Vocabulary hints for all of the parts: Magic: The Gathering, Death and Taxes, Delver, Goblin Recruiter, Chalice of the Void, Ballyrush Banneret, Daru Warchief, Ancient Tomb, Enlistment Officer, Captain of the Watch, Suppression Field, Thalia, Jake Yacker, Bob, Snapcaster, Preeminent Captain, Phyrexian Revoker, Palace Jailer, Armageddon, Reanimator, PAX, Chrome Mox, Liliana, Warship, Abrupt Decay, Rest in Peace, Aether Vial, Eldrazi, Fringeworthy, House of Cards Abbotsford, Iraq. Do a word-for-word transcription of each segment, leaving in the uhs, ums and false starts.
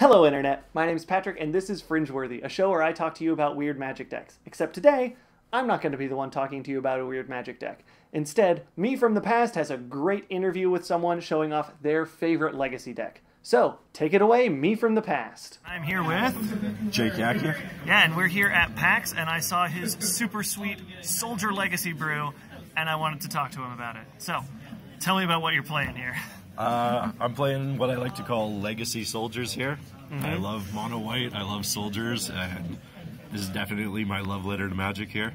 Hello Internet, my name is Patrick and this is Fringeworthy, a show where I talk to you about weird magic decks. Except today, I'm not going to be the one talking to you about a weird magic deck. Instead, me from the past has a great interview with someone showing off their favorite legacy deck. So, take it away, me from the past. I'm here with... Jake Yacker. Yeah, and we're here at PAX and I saw his super sweet Soldier Legacy brew and I wanted to talk to him about it. So, tell me about what you're playing here. Uh, I'm playing what I like to call Legacy Soldiers here. Mm-hmm. I love mono white, I love soldiers, and this is definitely my love letter to Magic here.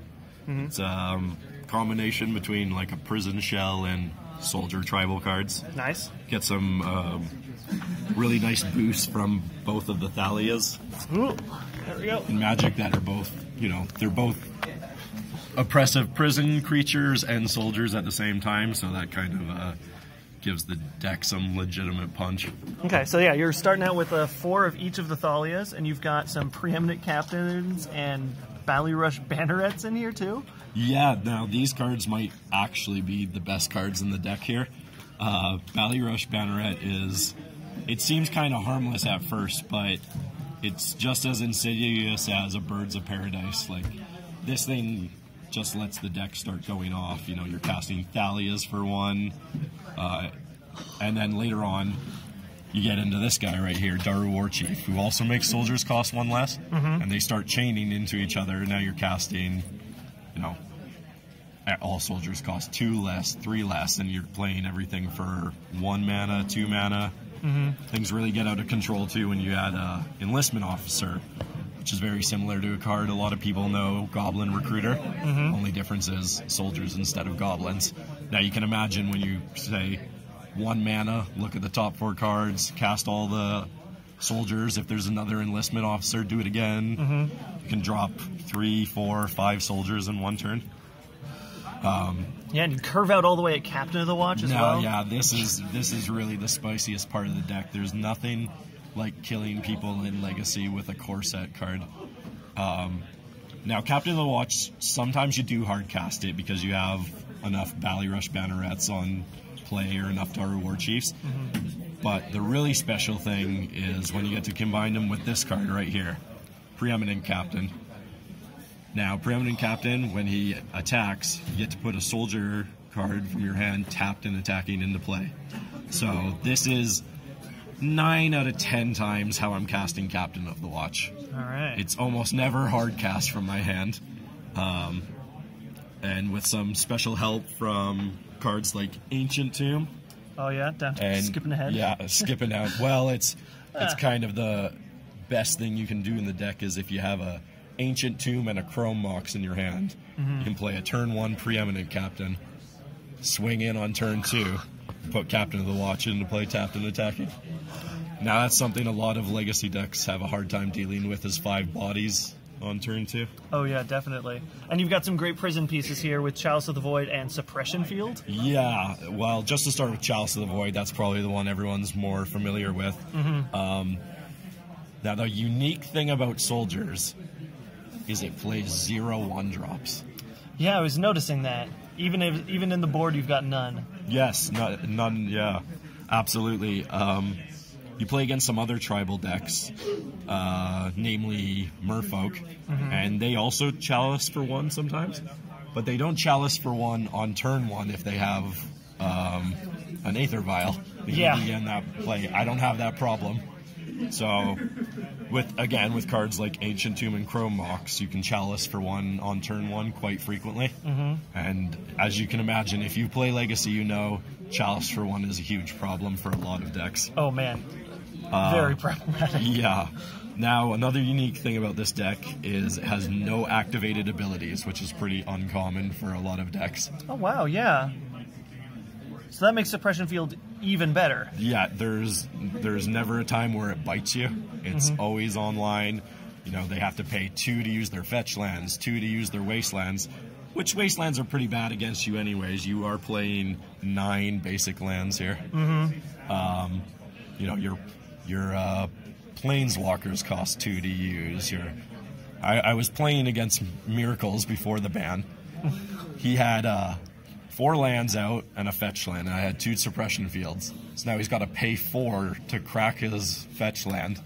Mm-hmm. It's a um, combination between like a prison shell and soldier tribal cards. Nice. Get some um, really nice boosts from both of the Thalias. Ooh, there we go. In Magic that are both, you know, they're both oppressive prison creatures and soldiers at the same time, so that kind of... Uh, gives the deck some legitimate punch. Okay, so yeah, you're starting out with uh, four of each of the Thalias, and you've got some Preeminent Captains and Ballyrush Bannerets in here too? Yeah, now these cards might actually be the best cards in the deck here. Uh, Ballyrush Banneret is, it seems kind of harmless at first, but it's just as insidious as a Birds of Paradise. Like, this thing just lets the deck start going off. You know, you're casting Thalias for one, uh, and then later on, you get into this guy right here, Daru Warchief, who also makes soldiers cost one less, mm-hmm. and they start chaining into each other. Now you're casting, you know, all soldiers cost two less, three less, and you're playing everything for one mana, two mana. Mm-hmm. Things really get out of control, too, when you add uh, Enlistment Officer, which is very similar to a card a lot of people know, Goblin Recruiter. Mm-hmm. Only difference is soldiers instead of goblins. Now you can imagine when you say one mana, look at the top four cards, cast all the soldiers. If there's another Enlistment Officer, do it again. Mm-hmm. You can drop three, four, five soldiers in one turn. Um, yeah, and you curve out all the way at Captain of the Watch as no, well. Yeah, this is this is really the spiciest part of the deck. There's nothing like killing people in Legacy with a corset card. Um, now, Captain of the Watch, sometimes you do hard cast it because you have enough Ballyrush Bannerets on play or enough Daru Warchiefs. Mm-hmm. But the really special thing is when you get to combine them with this card right here, Preeminent Captain. Now, Preeminent Captain, when he attacks, you get to put a soldier card from your hand tapped and attacking into play. So this is nine out of ten times how I'm casting Captain of the Watch. All right. It's almost never hard cast from my hand. Um, and with some special help from cards like Ancient Tomb. Oh, yeah, down to and, skipping ahead. Yeah, skipping out. Well, it's it's ah. kind of the best thing you can do in the deck is if you have a Ancient Tomb and a Chrome Mox in your hand, mm-hmm. you can play a turn one Preeminent Captain, swing in on turn two, put Captain of the Watch into play, tapped and attacking. Now that's something a lot of Legacy decks have a hard time dealing with is five bodies on turn two. Oh yeah, definitely. And you've got some great prison pieces here with Chalice of the Void and Suppression Field. Yeah, well, just to start with Chalice of the Void, that's probably the one everyone's more familiar with. Mm-hmm. um, now the unique thing about Soldiers is it plays zero one drops. Yeah, I was noticing that. Even if, even in the board, you've got none. Yes, not, none, yeah, absolutely. Um, you play against some other tribal decks, uh, namely Merfolk, mm-hmm. and they also chalice for one sometimes, but they don't chalice for one on turn one if they have um, an Aether Vial. Yeah. Again, that play. I don't have that problem. So, with again, with cards like Ancient Tomb and Chrome Mox, you can chalice for one on turn one quite frequently. Mm-hmm. And as you can imagine, if you play Legacy, you know chalice for one is a huge problem for a lot of decks. Oh, man. Uh, Very problematic. Yeah. Now, another unique thing about this deck is it has no activated abilities, which is pretty uncommon for a lot of decks. Oh, wow, yeah. So that makes Suppression Field even better. Yeah, there's there's never a time where it bites you. It's mm-hmm. always online. You know, they have to pay two to use their fetch lands, two to use their wastelands, which wastelands are pretty bad against you anyways. You are playing nine basic lands here. Mm-hmm. Um, you know, your your uh, Planeswalkers cost two to use. Your I, I was playing against Miracles before the ban. He had... Uh, Four lands out and a fetch land, and I had two Suppression Fields. So now he's got to pay four to crack his fetch land.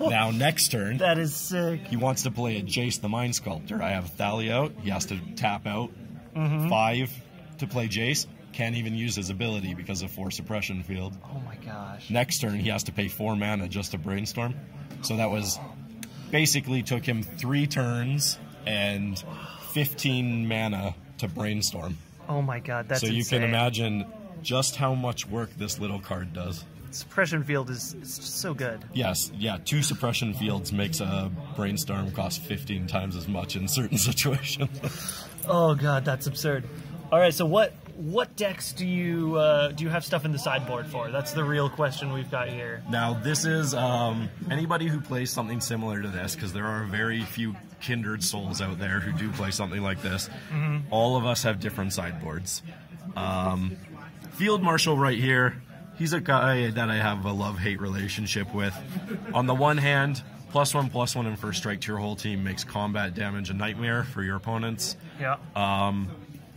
Now next turn. That is sick. He wants to play a Jace the Mind Sculptor. I have Thalia out. He has to tap out mm-hmm. five to play Jace. Can't even use his ability because of four Suppression Field. Oh my gosh. Next turn, he has to pay four mana just to Brainstorm. So that was basically took him three turns and fifteen mana to Brainstorm. Oh my god, that's insane. So you insane. can imagine just how much work this little card does. Suppression Field is it's so good. Yes, yeah, two Suppression Fields makes a Brainstorm cost fifteen times as much in certain situations. Oh god, that's absurd. All right, so what what decks do you uh, do you have stuff in the sideboard for? That's the real question we've got here. Now this is um, anybody who plays something similar to this, because there are very few kindred souls out there who do play something like this. Mm-hmm. All of us have different sideboards. Um, Field Marshal right here, he's a guy that I have a love-hate relationship with. On the one hand, plus one, plus one, and first strike to your whole team makes combat damage a nightmare for your opponents. Yeah. Um,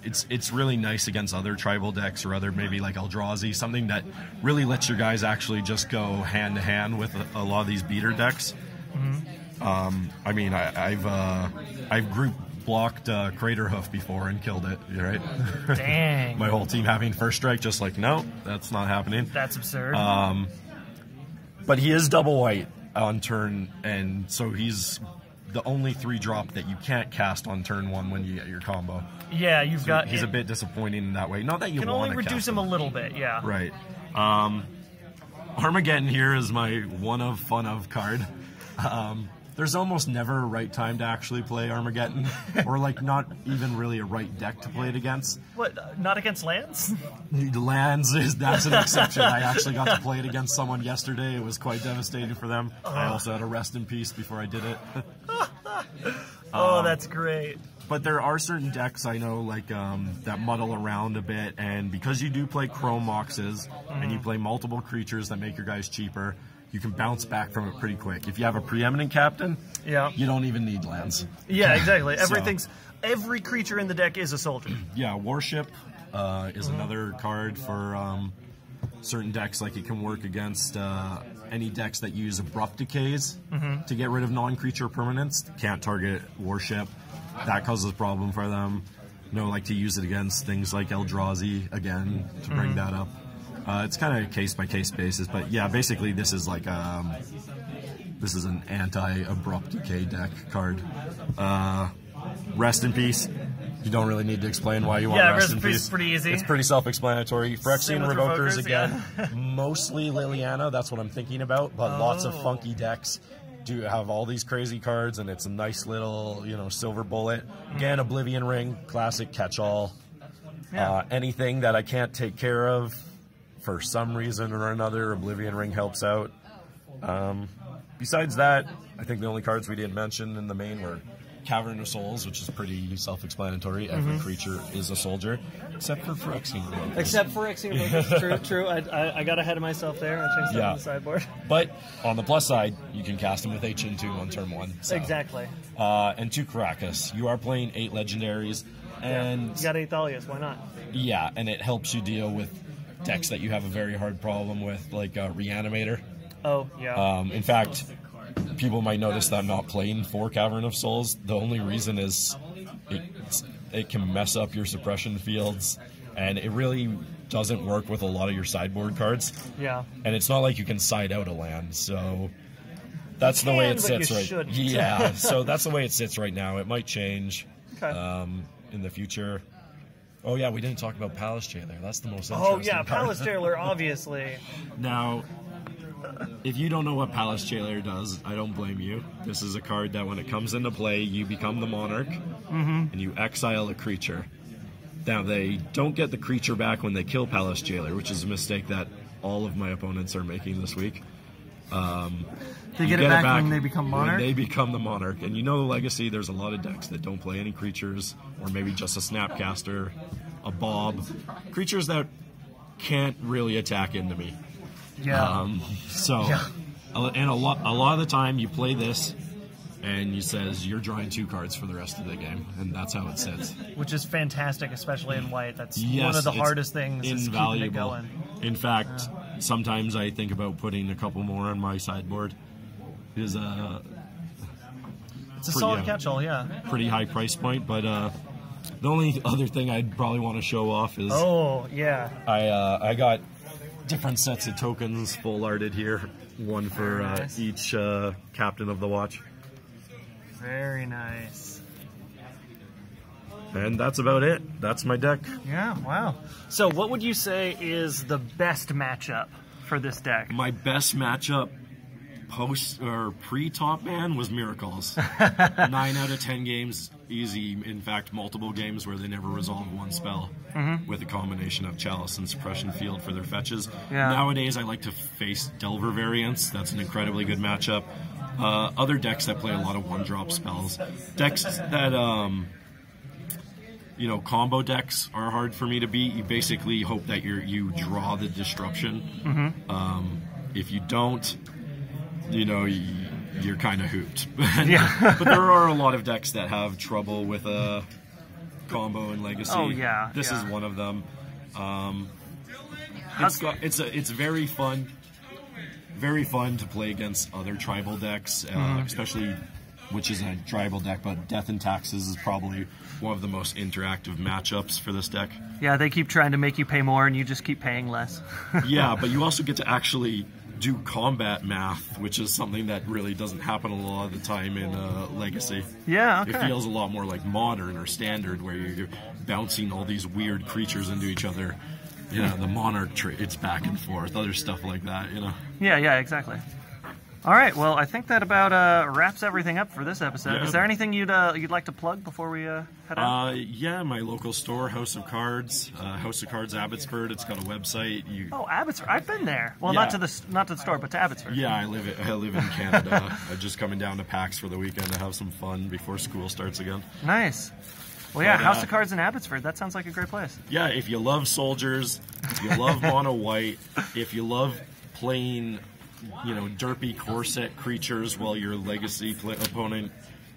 It's it's really nice against other tribal decks or other maybe like Eldrazi, something that really lets your guys actually just go hand to hand with a, a lot of these beater decks. Mm-hmm. um, I mean, I, I've uh, I've group blocked uh, Crater Hoof before and killed it. Right? Dang. My whole team having first strike, just like no, that's not happening. That's absurd. Um, but he is double white on turn, and so he's the only three drop that you can't cast on turn one when you get your combo. Yeah, you've so got... He's it, a bit disappointing in that way. Not that you can only reduce him, him a little bit, yeah. Right. Um, Armageddon here is my one of, fun of card. Um, there's almost never a right time to actually play Armageddon, or like not even really a right deck to play it against. What, uh, not against lands? Lands, is that's an exception. I actually got to play it against someone yesterday. It was quite devastating for them. Uh. I also had a Rest in Peace before I did it. Oh, um, that's great. But there are certain decks I know like um, that muddle around a bit, and because you do play Chrome Moxes mm. and you play multiple creatures that make your guys cheaper, you can bounce back from it pretty quick. If you have a Preeminent Captain, yeah. you don't even need lands. Yeah, exactly. so, Everything's every creature in the deck is a soldier. Yeah, Warship uh, is mm-hmm. another card for um, certain decks. Like it can work against uh, any decks that use Abrupt Decays mm-hmm. to get rid of non-creature permanents. Can't target Warship. That causes a problem for them. You know, like to use it against things like Eldrazi, again, to bring mm. that up. Uh, it's kind of a case-by-case basis, but yeah, basically this is like um, this is an anti-Abrupt Decay deck card. Uh, Rest in Peace. You don't really need to explain why you want yeah, Rest, Rest in Peace. Yeah, Rest in Peace is pretty easy. It's pretty self-explanatory. Phyrexian Revokers, again. Yeah. Mostly Liliana, that's what I'm thinking about, but oh. lots of funky decks. Do have all these crazy cards, and it's a nice little, you know, silver bullet. Again, Oblivion Ring, classic catch-all. Yeah. Uh, anything that I can't take care of for some reason or another, Oblivion Ring helps out. Um, besides that, I think the only cards we didn't mention in the main were Cavern of Souls, which is pretty self-explanatory. Every mm-hmm. creature is a soldier, except for Phyrexian. Except for Phyrexian. True, true. I, I, I got ahead of myself there. I changed yeah. up on the sideboard. But on the plus side, you can cast him with H N two on turn one. So. Exactly. Uh, and two Caracas. You are playing eight legendaries, and yeah. you got eight Thalias. Why not? Yeah, and it helps you deal with decks that you have a very hard problem with, like uh, Reanimator. Oh, yeah. Um, in fact, people might notice that I'm not playing for Cavern of Souls. The only reason is it, it can mess up your Suppression Fields, and it really doesn't work with a lot of your sideboard cards. Yeah. And it's not like you can side out a land, so that's you the can, way it sits right now. Yeah, so that's the way it sits right now. It might change okay. um, in the future. Oh, yeah, we didn't talk about Palace Jailer. That's the most interesting Oh, yeah, part. Palace Jailer, obviously. Now, if you don't know what Palace Jailer does, I don't blame you. This is a card that when it comes into play, you become the monarch, mm-hmm. and you exile a creature. Now, they don't get the creature back when they kill Palace Jailer, which is a mistake that all of my opponents are making this week. Um, they get, get it, back it back when they become monarch? When they become the monarch. And you know the legacy, there's a lot of decks that don't play any creatures, or maybe just a Snapcaster, a Bob. Creatures that can't really attack into me. Yeah. Um, so, yeah. and a lot, a lot of the time you play this, and you says you're drawing two cards for the rest of the game, and that's how it sits. Which is fantastic, especially in white. That's yes, one of the hardest things. Invaluable. Is keeping it going. In fact, yeah. sometimes I think about putting a couple more on my sideboard. is a it's a pretty, solid uh, catch-all, yeah. Pretty high price point, but uh, the only other thing I'd probably want to show off is oh yeah, I uh, I got different sets of tokens full arted here, one for uh, nice. each uh, Captain of the Watch. Very nice. And that's about it. That's my deck. Yeah, wow. So what would you say is the best matchup for this deck? My best matchup post or pre-Top Man was Miracles. Nine out of ten games, easy. In fact, multiple games where they never resolve one spell mm-hmm. with a combination of Chalice and Suppression Field for their fetches. Yeah. Nowadays, I like to face Delver variants. That's an incredibly good matchup. Uh, other decks that play a lot of one-drop spells. Decks that... Um, You know, combo decks are hard for me to beat. You basically hope that you you draw the disruption. Mm-hmm. um, if you don't, you know, you, you're kind of hooped. Yeah. But there are a lot of decks that have trouble with a combo and legacy. Oh yeah, this yeah. is one of them. Um, it's got it's a it's very fun, very fun to play against other tribal decks, uh, mm-hmm. especially. Which is a tribal deck, but Death and Taxes is probably one of the most interactive matchups for this deck. Yeah, they keep trying to make you pay more, and you just keep paying less. Yeah, but you also get to actually do combat math, which is something that really doesn't happen a lot of the time in uh, Legacy. Yeah, okay. It feels a lot more like Modern or Standard, where you're bouncing all these weird creatures into each other. You know, the Monarch tree, it's back and forth, other stuff like that, you know? Yeah, yeah, exactly. All right, well, I think that about uh, wraps everything up for this episode. Yeah. Is there anything you'd uh, you'd like to plug before we uh, head out? Uh, yeah, my local store, House of Cards, uh, House of Cards Abbotsford. It's got a website. You... Oh, Abbotsford! I've been there. Well, yeah. not to the not to the store, but to Abbotsford. Yeah, I live I live in Canada. I'm just coming down to PAX for the weekend to have some fun before school starts again. Nice. Well, yeah, but, uh, House of Cards in Abbotsford. That sounds like a great place. Yeah, if you love soldiers, if you love mono white, if you love playing. You know, derpy corset creatures while your legacy play opponent,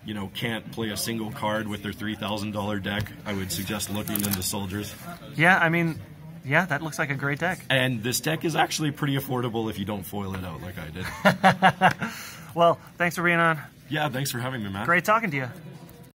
you know, can't play a single card with their three thousand dollar deck, I would suggest looking into Soldiers. Yeah, I mean, yeah, that looks like a great deck. And this deck is actually pretty affordable if you don't foil it out like I did. Well, thanks for being on. Yeah, thanks for having me, man. Great talking to you.